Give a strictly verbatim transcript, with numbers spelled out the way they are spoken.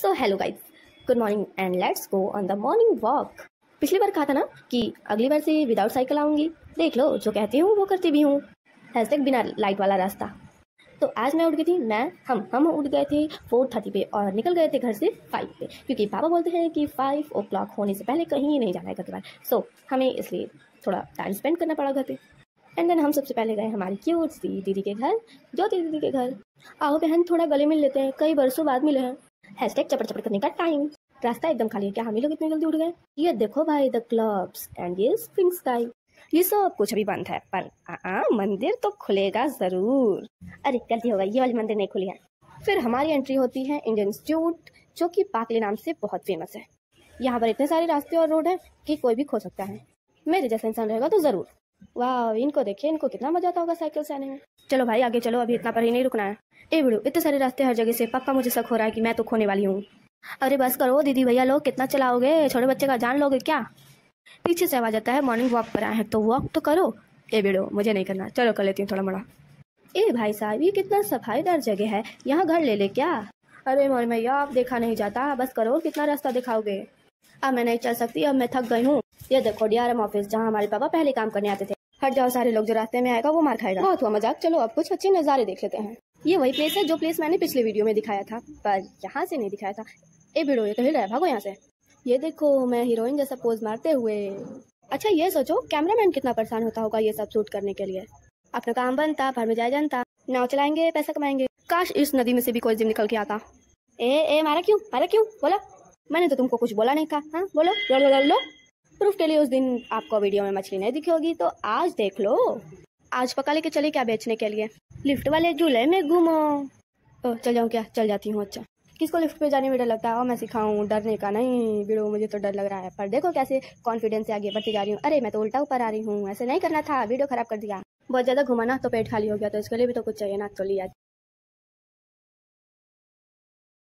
So hello guys, good morning and let's go on the morning walk. पिछली बार कहा था ना कि अगली बार से विदाउट साइकिल आऊँगी, देख लो जो कहती हूँ वो करती भी हूँ, हैज तक बिना लाइट वाला रास्ता। तो आज मैं उठ गई थी, मैं हम हम उठ गए थे फोर थर्टी पे और निकल गए थे घर से फाइव पे, क्योंकि पापा बोलते हैं कि फाइव ओ क्लॉक होने से पहले कहीं नहीं जाना है घर के बाद। सो हमें इसलिए थोड़ा टाइम स्पेंड करना पड़ा घर पे। एंड देन हम सबसे पहले गए हमारी क्यूट सी दीदी के घर, ज्योति दीदी के घर। आओ बहन थोड़ा गले मिल लेते हैं, कई बरसों बाद मिले हैं। हैशटैग चपड़ चपड़ करने का टाइम। रास्ता एकदम खाली है, क्या हम ही लोग इतने जल्दी उठ गए? ये देखो भाई, द क्लब्स एंड ये स्प्रिंग स्काई, ये सब कुछ अभी बंद है, पर आ, मंदिर तो खुलेगा जरूर। अरे गलती होगा, ये वाली मंदिर नहीं खुली है। फिर हमारी एंट्री होती है इंडियन इंस्टीट्यूट, जो कि पाकले नाम से बहुत फेमस है। यहाँ पर इतने सारे रास्ते और रोड है कि कोई भी खो सकता है, मेरे जैसा इंसान रहेगा तो जरूर। वाह, इनको देखिए, इनको कितना मजा आता होगा साइकिल से आने में। चलो भाई आगे चलो, अभी इतना पर ही नहीं रुकना है। ए वीडियो, इतने सारे रास्ते हर जगह से, पक्का मुझे शक हो रहा है कि मैं तो खोने वाली हूँ। अरे बस करो दीदी भैया लोग, कितना चलाओगे, छोटे बच्चे का जान लोगे क्या? पीछे से आवाज आता है, मॉर्निंग वॉक पर आए हैं तो वॉक तो करो। ए वीडियो, मुझे नहीं करना, चलो कर लेती हूँ थोड़ा मोड़ा। ए भाई साहब, ये कितना सफाईदार जगह है, यहाँ घर ले ले क्या? अरे मोर भैया आप देखा नहीं जाता, बस करो कितना रास्ता दिखाओगे, अब मैं नहीं चल सकती, अब मैं थक गई हूँ। ये देखो डीआरएम ऑफिस, जहाँ हमारे पापा पहले काम करने आते थे। हट जाओ सारे लोग, जो रास्ते में आएगा वो मार खाएगा। बहुत हुआ मजाक, चलो अब कुछ अच्छे नज़ारे देख लेते हैं। ये वही प्लेस है जो प्लेस मैंने पिछले वीडियो में दिखाया था, पर यहाँ से नहीं दिखाया था। ए वीडियो, ये तो हिल रहा है, भागो यहाँ से। ये देखो मैं हीरोइन जैसा पोज मारते हुए। अच्छा ये सोचो कैमरामैन कितना परेशान होता होगा ये सब शूट करने के लिए। अपना काम बनता, घर में जाया जानता, नाव चलाएंगे, पैसा कमाएंगे। काश इस नदी में से भी कोई जिम निकल के आता। ए ए मारा क्यों, मारा क्यों, बोला? मैंने तो तुमको कुछ बोला नहीं था। हाँ बोलो, लड़ लो। प्रूफ के लिए उस दिन आपको वीडियो में मछली नहीं दिखी होगी, तो आज देख लो। आज पका लेके चले क्या बेचने के लिए? लिफ्ट वाले झूले में घूमो। ओ चल जाऊँ क्या? चल जाती हूँ। अच्छा किसको लिफ्ट पे जाने में डर लगता है और मैं सिखाऊँ डरने का? नहीं वीडियो, मुझे तो डर लग रहा है, पर देखो कैसे कॉन्फिडेंस से आगे बढ़ती जा रही हूँ। अरे मैं तो उल्टा ऊपर आ रही हूँ, ऐसे नहीं करना था, वीडियो खराब कर दिया। बहुत ज्यादा घुमाना तो पेट खाली हो गया, तो इसके लिए भी तो कुछ चाहिए ना, तो लिया।